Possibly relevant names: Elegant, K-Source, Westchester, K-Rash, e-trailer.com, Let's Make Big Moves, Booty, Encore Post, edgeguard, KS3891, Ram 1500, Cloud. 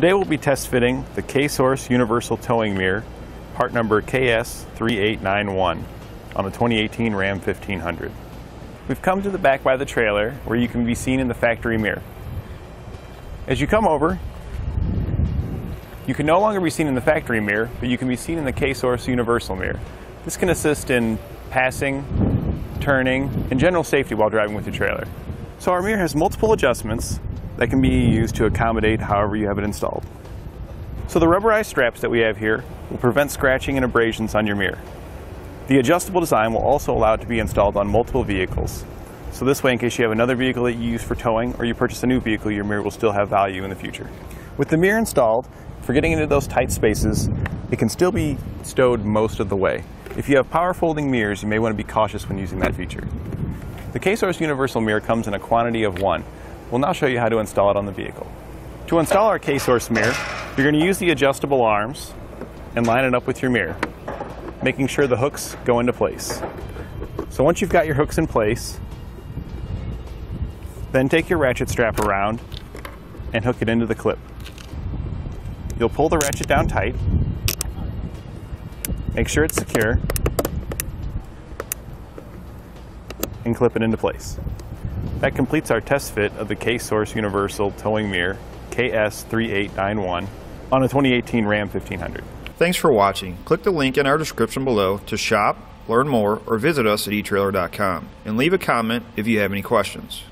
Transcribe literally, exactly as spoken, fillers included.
Today we'll be test fitting the K-Source Universal Towing Mirror, part number K S three eight nine one, on the twenty eighteen Ram fifteen hundred. We've come to the back by the trailer where you can be seen in the factory mirror. As you come over, you can no longer be seen in the factory mirror, but you can be seen in the K-Source Universal Mirror. This can assist in passing, turning, and general safety while driving with your trailer. So our mirror has multiple adjustments that can be used to accommodate however you have it installed. So the rubberized straps that we have here will prevent scratching and abrasions on your mirror. The adjustable design will also allow it to be installed on multiple vehicles. So this way, in case you have another vehicle that you use for towing or you purchase a new vehicle, your mirror will still have value in the future. With the mirror installed, for getting into those tight spaces, it can still be stowed most of the way. If you have power folding mirrors, you may want to be cautious when using that feature. The K-Source Universal Mirror comes in a quantity of one. We'll now show you how to install it on the vehicle. To install our K-Source mirror, you're going to use the adjustable arms and line it up with your mirror, making sure the hooks go into place. So once you've got your hooks in place, then take your ratchet strap around and hook it into the clip. You'll pull the ratchet down tight, make sure it's secure, and clip it into place. That completes our test fit of the K-Source Universal Towing Mirror K S three eight nine one on a twenty eighteen Ram fifteen hundred. Thanks for watching. Click the link in our description below to shop, learn more, or visit us at e trailer dot com. And leave a comment if you have any questions.